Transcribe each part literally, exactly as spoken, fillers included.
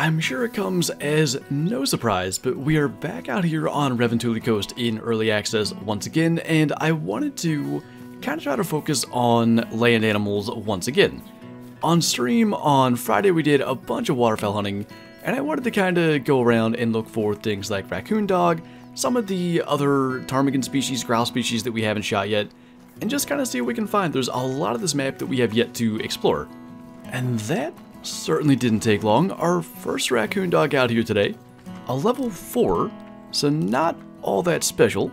I'm sure it comes as no surprise, but we are back out here on Revontuli Coast in early access once again, and I wanted to kind of try to focus on land animals once again. On stream on Friday we did a bunch of waterfowl hunting, and I wanted to kind of go around and look for things like raccoon dog, some of the other ptarmigan species, grouse species that we haven't shot yet, and just kind of see what we can find. There's a lot of this map that we have yet to explore. And that certainly didn't take long. Our first raccoon dog out here today, a level four, so not all that special.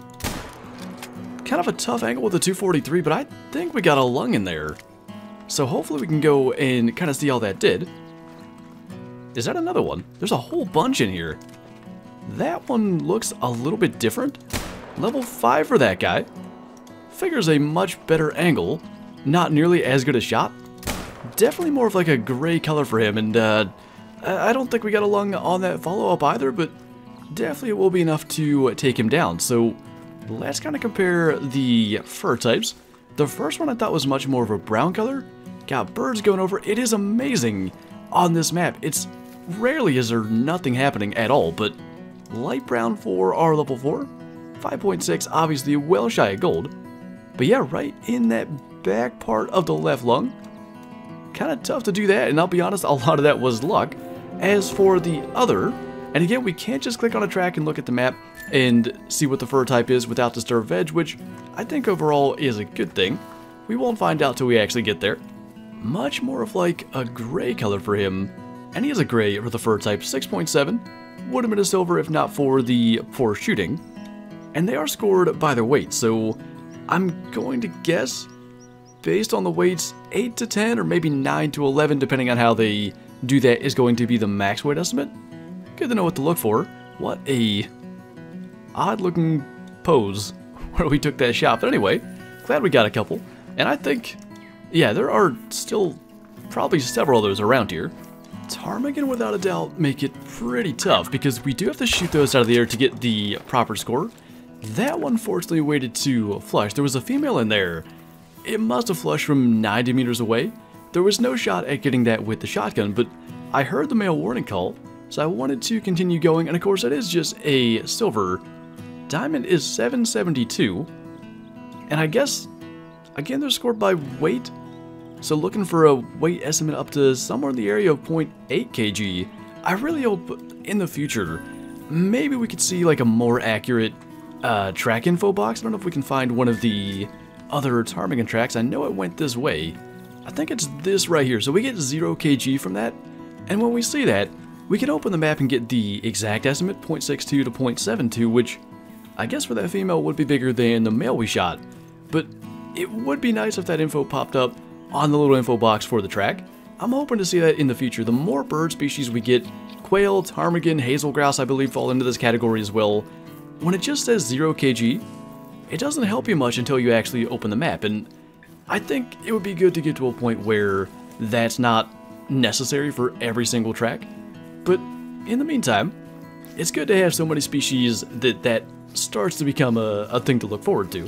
Kind of a tough angle with a two forty-three, but I think we got a lung in there. So hopefully we can go and kind of see how that did. Is that another one? There's a whole bunch in here. That one looks a little bit different. Level five for that guy. Figures a much better angle, not nearly as good a shot. Definitely more of like a gray color for him, and uh, I don't think we got a lung on that follow-up either, but definitely it will be enough to take him down. So let's kind of compare the fur types. The first one I thought was much more of a brown color. Got birds going over. It is amazing on this map. It's rarely is there nothing happening at all, but light brown for our level four. five point six, obviously well shy of gold. But yeah, right in that back part of the left lung. Kind of tough to do that, and I'll be honest, a lot of that was luck. As for the other, and again, we can't just click on a track and look at the map and see what the fur type is without Disturbed Veg, which I think overall is a good thing. We won't find out till we actually get there. Much more of like a gray color for him, and he is a gray for the fur type, six point seven. Would have been a silver if not for the poor shooting. And they are scored by their weight, so I'm going to guess, based on the weights, eight to ten or maybe nine to eleven, depending on how they do that, is going to be the max weight estimate. Good to know what to look for. What a odd looking pose where we took that shot. But anyway, glad we got a couple. And I think, yeah, there are still probably several others around here. Ptarmigan, without a doubt, make it pretty tough because we do have to shoot those out of the air to get the proper score. That one fortunately waited to flush. There was a female in there. It must have flushed from ninety meters away. There was no shot at getting that with the shotgun, but I heard the male warning call, so I wanted to continue going, and of course it is just a silver. Diamond is seven seventy-two, and I guess, again, they're scored by weight, so looking for a weight estimate up to somewhere in the area of zero point eight kilograms. I really hope in the future, maybe we could see like a more accurate uh, track info box. I don't know if we can find one of the other ptarmigan tracks. I know it went this way. I think it's this right here. So we get zero kilograms from that. And when we see that, we can open the map and get the exact estimate, zero point six two to zero point seven two, which I guess for that female would be bigger than the male we shot. But it would be nice if that info popped up on the little info box for the track. I'm hoping to see that in the future. The more bird species we get, quail, ptarmigan, hazel grouse, I believe fall into this category as well. When it just says zero kilograms, it doesn't help you much until you actually open the map, and I think it would be good to get to a point where that's not necessary for every single track. But in the meantime, it's good to have so many species that that starts to become a, a thing to look forward to.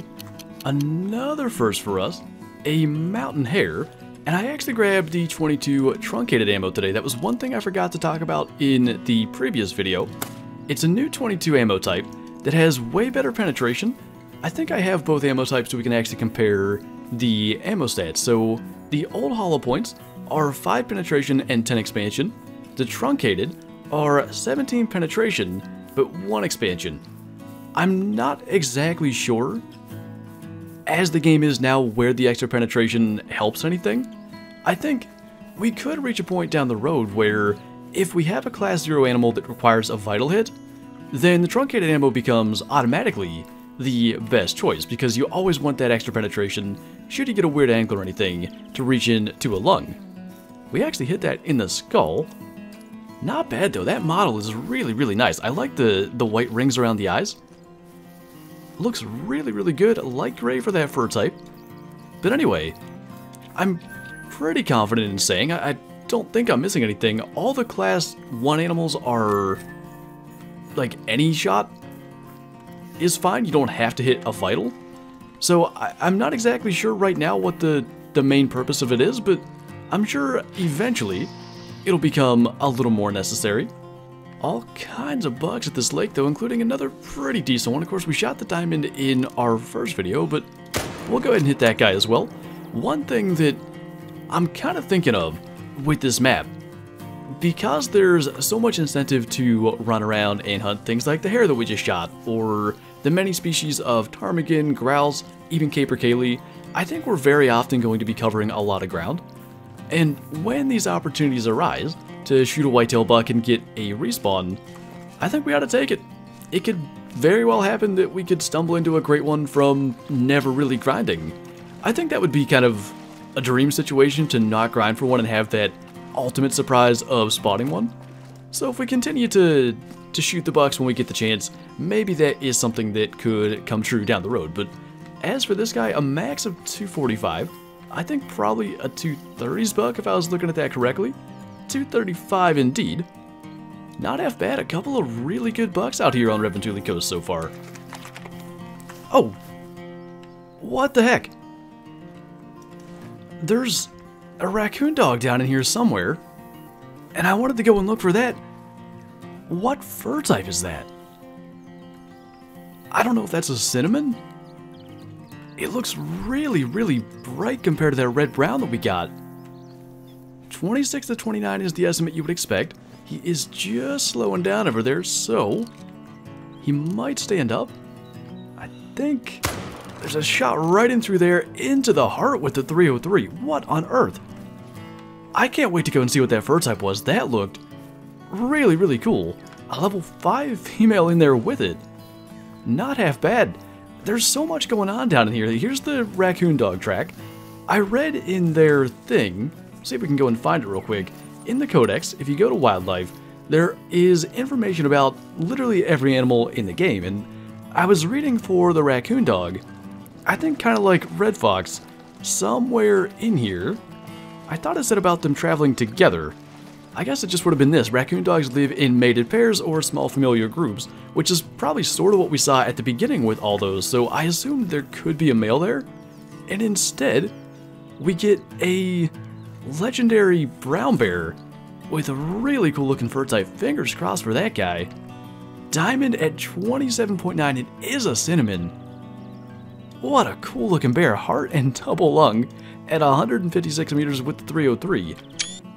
Another first for us, a mountain hare, and I actually grabbed the twenty-two truncated ammo today. That was one thing I forgot to talk about in the previous video. It's a new twenty-two ammo type that has way better penetration. I think I have both ammo types so we can actually compare the ammo stats. So the old hollow points are five penetration and ten expansion. The truncated are seventeen penetration, but one expansion. I'm not exactly sure, as the game is now, where the extra penetration helps anything. I think we could reach a point down the road where if we have a class zero animal that requires a vital hit, then the truncated ammo becomes automatically the best choice, because you always want that extra penetration should you get a weird angle or anything to reach in to a lung. We actually hit that in the skull. Not bad though. That model is really really nice. I like the the white rings around the eyes. Looks really really good. Light gray for that fur type. But anyway, I'm pretty confident in saying I, I don't think I'm missing anything. All the class one animals are like any shot is fine. You don't have to hit a vital. So I, I'm not exactly sure right now what the, the main purpose of it is, but I'm sure eventually it'll become a little more necessary. All kinds of bugs at this lake though, including another pretty decent one. Of course, we shot the diamond in our first video, but we'll go ahead and hit that guy as well. One thing that I'm kind of thinking of with this map, because there's so much incentive to run around and hunt things like the hare that we just shot, or the many species of ptarmigan, grouse, even capercaillie, I think we're very often going to be covering a lot of ground. And when these opportunities arise to shoot a whitetail buck and get a respawn, I think we ought to take it. It could very well happen that we could stumble into a great one from never really grinding. I think that would be kind of a dream situation, to not grind for one and have that ultimate surprise of spotting one. So if we continue to to shoot the bucks when we get the chance, maybe that is something that could come true down the road. But as for this guy, a max of two forty-five, I think probably a two thirties buck if I was looking at that correctly. two thirty-five indeed. Not half bad, a couple of really good bucks out here on Revontuli Coast so far. Oh! What the heck? There's a raccoon dog down in here somewhere, and I wanted to go and look for that. What fur type is that? I don't know if that's a cinnamon. It looks really, really bright compared to that red brown that we got. twenty-six to twenty-nine is the estimate you would expect. He is just slowing down over there, so he might stand up. I think there's a shot right in through there into the heart with the three oh three. What on earth? I can't wait to go and see what that fur type was. That looked really, really cool. A level five female in there with it. Not half bad. There's so much going on down in here. Here's the raccoon dog track. I read in their thing, see if we can go and find it real quick. In the codex, if you go to wildlife, there is information about literally every animal in the game. And I was reading for the raccoon dog, I think kind of like red fox, somewhere in here. I thought it said about them traveling together. I guess it just would have been this. Raccoon dogs live in mated pairs or small familiar groups, which is probably sort of what we saw at the beginning with all those, so I assumed there could be a male there. And instead, we get a legendary brown bear with a really cool looking fur type. Fingers crossed for that guy. Diamond at twenty-seven point nine, it is a cinnamon. What a cool looking bear, heart and double lung at one hundred fifty-six meters with the three oh three.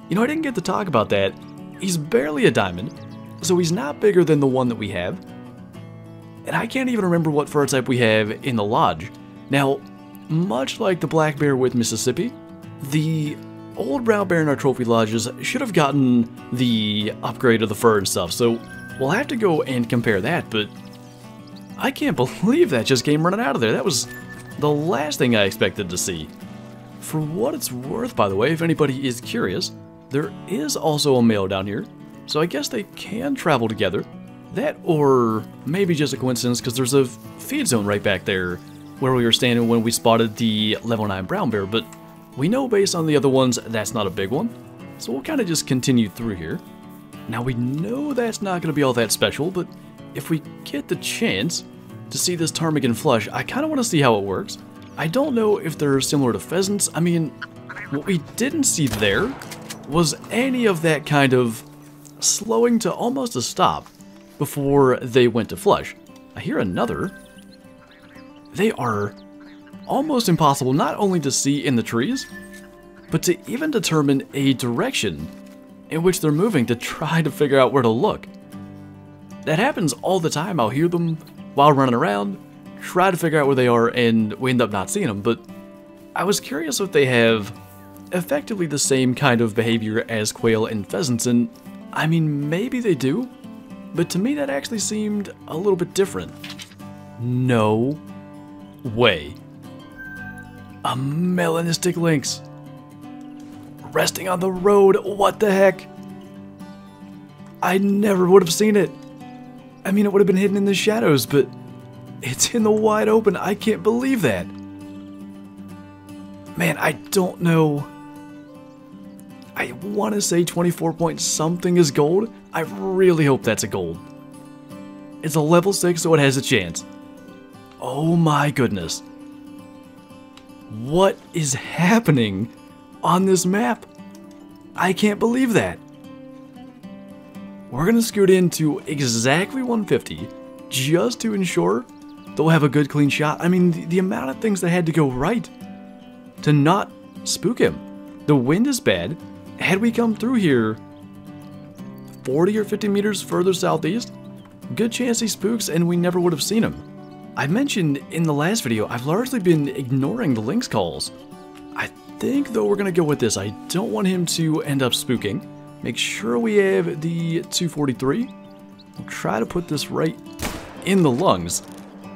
You know, I didn't get to talk about that. He's barely a diamond, so he's not bigger than the one that we have. And I can't even remember what fur type we have in the lodge. Now, much like the black bear with Mississippi, the old brown bear in our trophy lodges should have gotten the upgrade of the fur and stuff, so we'll have to go and compare that, but I can't believe that just came running out of there. That was the last thing I expected to see. For what it's worth, by the way, if anybody is curious, there is also a male down here, so I guess they can travel together. That, or maybe just a coincidence, because there's a feed zone right back there where we were standing when we spotted the level nine brown bear, but we know based on the other ones that's not a big one, so we'll kind of just continue through here. Now, we know that's not going to be all that special, but if we get the chance to see this ptarmigan flush, I kind of want to see how it works. I don't know if they're similar to pheasants. I mean, what we didn't see there was any of that kind of slowing to almost a stop before they went to flush. I hear another. They are almost impossible not only to see in the trees, but to even determine a direction in which they're moving to try to figure out where to look. That happens all the time. I'll hear them while running around, try to figure out where they are, and we end up not seeing them, but I was curious if they have effectively the same kind of behavior as quail and pheasants, and I mean, maybe they do, but to me that actually seemed a little bit different. No way. A melanistic lynx resting on the road. What the heck? I never would have seen it. I mean, it would have been hidden in the shadows, but it's in the wide open. I can't believe that. Man, I don't know. I want to say twenty-four point something is gold. I really hope that's a gold. It's a level six, so it has a chance. Oh my goodness. What is happening on this map? I can't believe that. we're gonna scoot into exactly one fifty just to ensure they'll have a good clean shot. I mean, the, the amount of things that had to go right to not spook him. The wind is bad. Had we come through here forty or fifty meters further southeast, good chance he spooks and we never would have seen him. I mentioned in the last video, I've largely been ignoring the lynx calls. I think though we're gonna go with this. I don't want him to end up spooking. Make sure we have the two forty-three. I'll try to put this right in the lungs.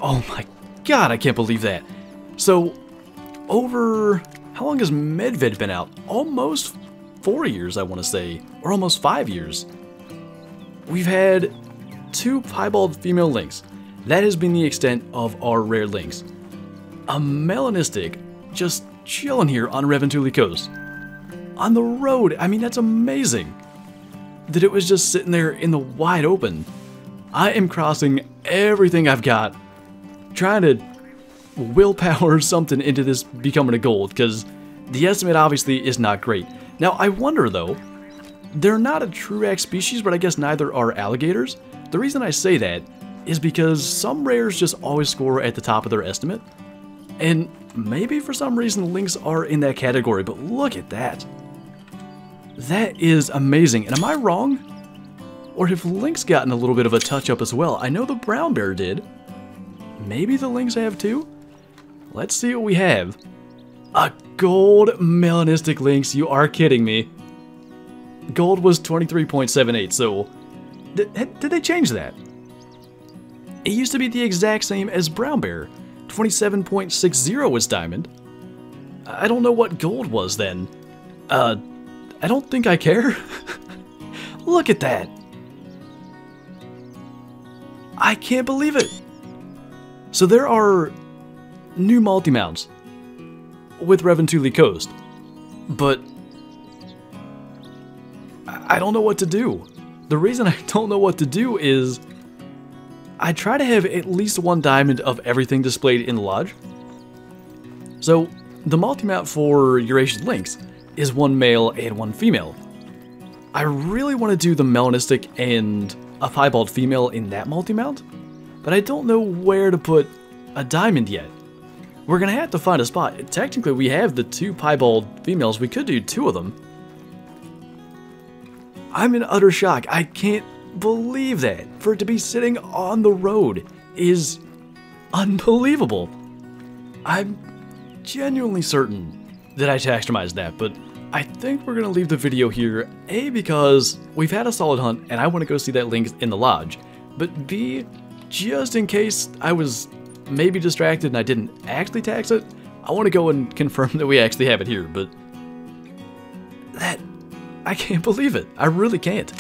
Oh my god, I can't believe that. So over, how long has Medved been out? Almost four years, I wanna say, or almost five years. We've had two piebald female lynx. That has been the extent of our rare lynx. A melanistic just chilling here on Revontuli Coast. On the road, I mean, that's amazing. That it was just sitting there in the wide open. I am crossing everything I've got, trying to willpower something into this becoming a gold, because the estimate obviously is not great. Now, I wonder though, they're not a true-act species, but I guess neither are alligators. The reason I say that is because some rares just always score at the top of their estimate. And maybe for some reason lynx are in that category, but look at that. That is amazing. And am I wrong? Or have lynx gotten a little bit of a touch up as well? I know the brown bear did. Maybe the lynx have too? Let's see what we have. A gold melanistic lynx, you are kidding me. Gold was twenty-three point seven eight, so did, did they change that? It used to be the exact same as brown bear. twenty-seven point six zero was diamond. I don't know what gold was then. Uh, I don't think I care. Look at that. I can't believe it. So there are new multi-mounts with Revontuli Coast, but I don't know what to do. The reason I don't know what to do is I try to have at least one diamond of everything displayed in the lodge. So the multi-mount for Eurasian lynx is one male and one female. I really want to do the melanistic and a piebald female in that multi-mount, but I don't know where to put a diamond yet. We're gonna have to find a spot. Technically we have the two piebald females, we could do two of them. I'm in utter shock, I can't believe that. For it to be sitting on the road is unbelievable. I'm genuinely certain that I taxidermized that, but I think we're gonna leave the video here, A, because we've had a solid hunt and I want to go see that lynx in the lodge, but B, just in case I was maybe distracted and I didn't actually tax it, I want to go and confirm that we actually have it here. But that, I can't believe it, I really can't.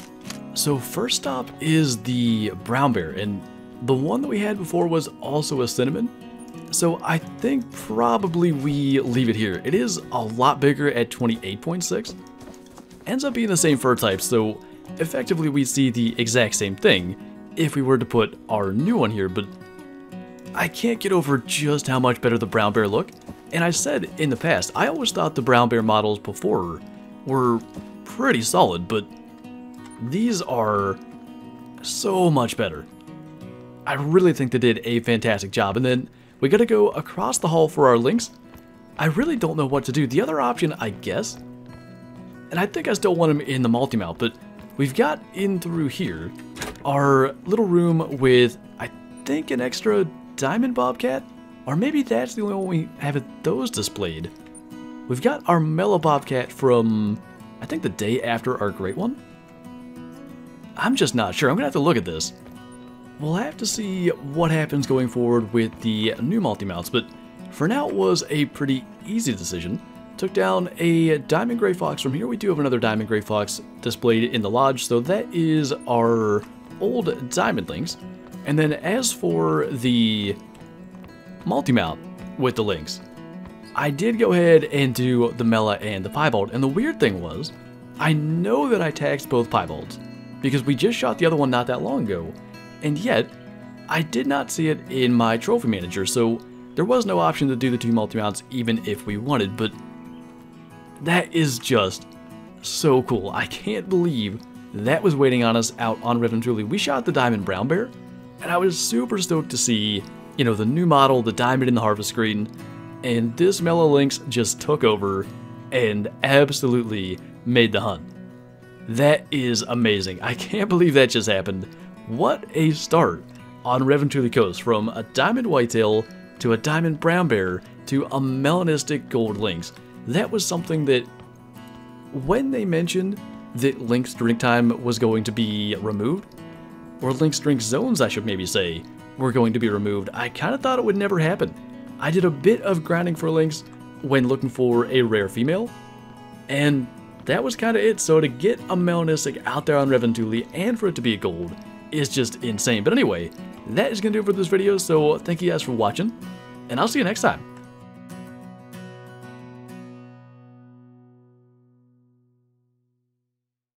So first stop is the brown bear, and the one that we had before was also a cinnamon. So I think probably we leave it here. It is a lot bigger at twenty-eight point six. Ends up being the same fur type, so effectively we see the exact same thing if we were to put our new one here, but I can't get over just how much better the brown bear look. And I said in the past, I always thought the brown bear models before were pretty solid, but these are so much better. I really think they did a fantastic job. And then we gotta go across the hall for our lynx. I really don't know what to do. The other option, I guess, and I think I still want him in the multi-mount, but we've got in through here our little room with, I think, an extra diamond bobcat, or maybe that's the only one we have it, those displayed. We've got our mellow bobcat from, I think, the day after our great one. I'm just not sure. I'm gonna have to look at this. We'll have to see what happens going forward with the new multi-mounts, but for now it was a pretty easy decision. Took down a diamond gray fox from here. We do have another diamond gray fox displayed in the lodge, so that is our old diamond lynx. And then as for the multi-mount with the lynx, I did go ahead and do the Mela and the Piebald, and the weird thing was, I know that I taxed both Piebalds, because we just shot the other one not that long ago, and yet I did not see it in my trophy manager, so there was no option to do the two multi-mounts even if we wanted. But that is just so cool. I can't believe that was waiting on us out on Revontuli. We shot the Diamond Brown Bear, and I was super stoked to see, you know, the new model, the diamond in the harvest screen, and this Melolinx just took over and absolutely made the hunt. That is amazing. I can't believe that just happened. What a start on Revontuli Coast, from a diamond whitetail to a diamond brown bear to a melanistic gold lynx. That was something that, when they mentioned that lynx drink time was going to be removed, or lynx drink zones I should maybe say, were going to be removed, I kind of thought it would never happen. I did a bit of grinding for lynx when looking for a rare female, and that was kind of it. So to get a melanistic out there on Revontuli and for it to be a gold is just insane. But anyway, that is going to do it for this video, so thank you guys for watching, and I'll see you next time.